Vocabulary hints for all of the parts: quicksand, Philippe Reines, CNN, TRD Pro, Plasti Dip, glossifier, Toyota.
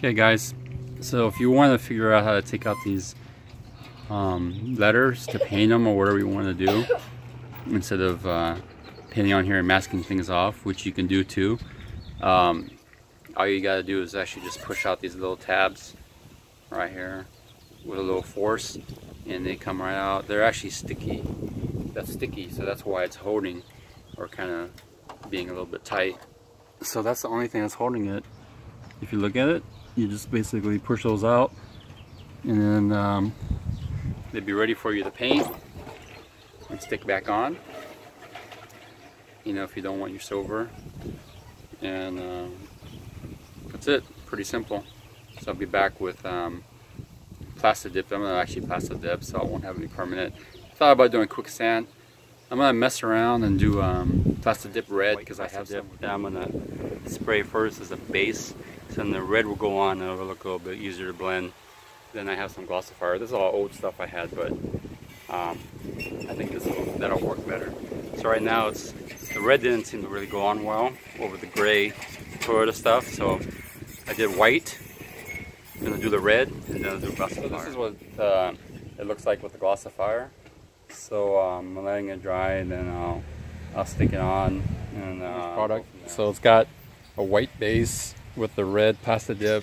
Okay guys, so if you want to figure out how to take out these letters to paint them or whatever you want to do, instead of painting on here and masking things off, which you can do too, all you got to do is actually just push out these little tabs right here with a little force, and they come right out. They're actually sticky. That's sticky, so that's why it's holding or kind of being a little bit tight. So that's the only thing that's holding it. If you look at it, you just basically push those out, and then they'd be ready for you to paint and stick back on, you know, if you don't want your silver. And that's it. Pretty simple. So I'll be back with Plasti Dip. I'm gonna actually Plasti Dip, so I won't have any permanent. Thought about doing quicksand. I'm gonna mess around and do Plasti Dip red, because I have some that I'm gonna spray first as a base, so then the red will go on and it'll look a little bit easier to blend. Then I have some glossifier. This is all old stuff I had, but I think that'll work better. So right now the red didn't seem to really go on well over the gray Toyota stuff, so I did white. I'm gonna do the red and then I'll do glossifier. So this is what it looks like with the glossifier. So I'm letting it dry, and then I'll stick it on. And product. So it's got a white base with the red Plasti Dip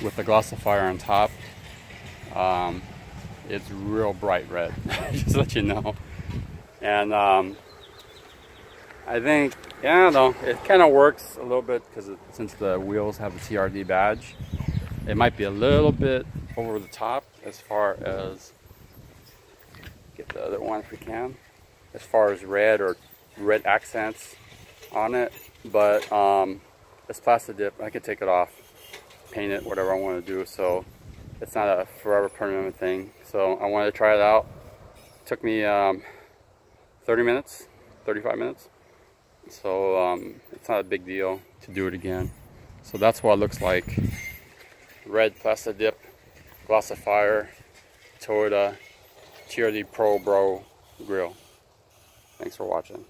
with the glossifier on top. It's real bright red, just to let you know. And I think, yeah, I don't know, it kind of works a little bit because since the wheels have a TRD badge, it might be a little bit over the top as far as, get the other one if we can, as far as red or red accents on it. But it's Plasti Dip. I could take it off, paint it, whatever I want to do. So it's not a forever permanent thing. So I wanted to try it out. It took me 30 minutes, 35 minutes. So it's not a big deal to do it again. So that's what it looks like. Red Plasti Dip, glossifier, Toyota, TRD Pro grill. Thanks for watching.